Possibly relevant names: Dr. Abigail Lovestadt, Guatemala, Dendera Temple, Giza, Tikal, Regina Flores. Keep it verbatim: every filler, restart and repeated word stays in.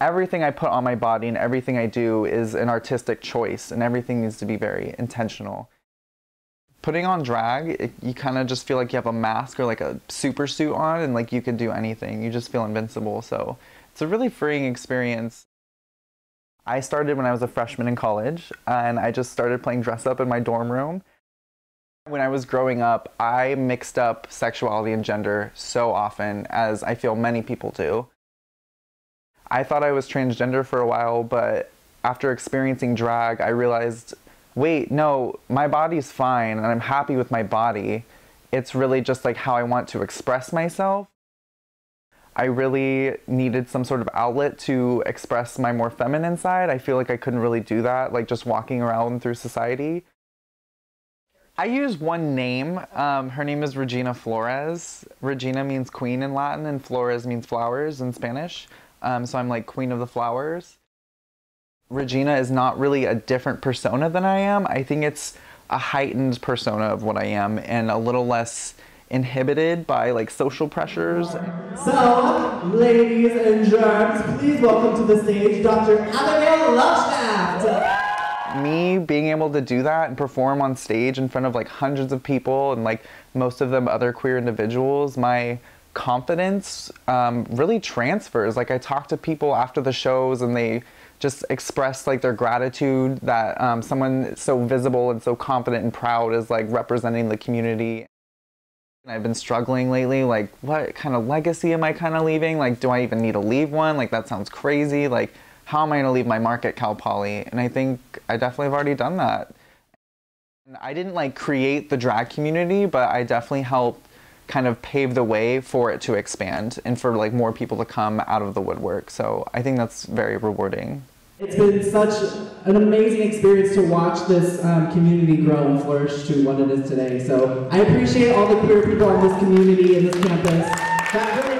everything I put on my body and everything I do is an artistic choice, and everything needs to be very intentional. Putting on drag, it, you kind of just feel like you have a mask or like a super suit on, and like you can do anything. You just feel invincible, so it's a really freeing experience. I started when I was a freshman in college, and I just started playing dress up in my dorm room. When I was growing up, I mixed up sexuality and gender so often, as I feel many people do. I thought I was transgender for a while, but after experiencing drag, I realized, wait, no, my body's fine and I'm happy with my body. It's really just like how I want to express myself. I really needed some sort of outlet to express my more feminine side. I feel like I couldn't really do that, like just walking around through society. I use one name. Um, her name is Regina Flores. Regina means queen in Latin, and Flores means flowers in Spanish. Um, so I'm like queen of the flowers. Regina is not really a different persona than I am. I think it's a heightened persona of what I am, and a little less inhibited by like social pressures. So, ladies and germs, please welcome to the stage Doctor Abigail Lovestadt. Me being able to do that and perform on stage in front of like hundreds of people, and like most of them other queer individuals, my confidence um, really transfers. Like I talk to people after the shows and they just express like their gratitude that um, someone so visible and so confident and proud is like representing the community. And I've been struggling lately, like what kind of legacy am I kind of leaving? Like do I even need to leave one? Like that sounds crazy. Like how am I gonna leave my mark at Cal Poly? And I think I definitely have already done that. And I didn't like create the drag community, but I definitely helped kind of pave the way for it to expand and for like more people to come out of the woodwork. So I think that's very rewarding. It's been such an amazing experience to watch this um, community grow and flourish to what it is today. So I appreciate all the queer people in this community and this campus. That really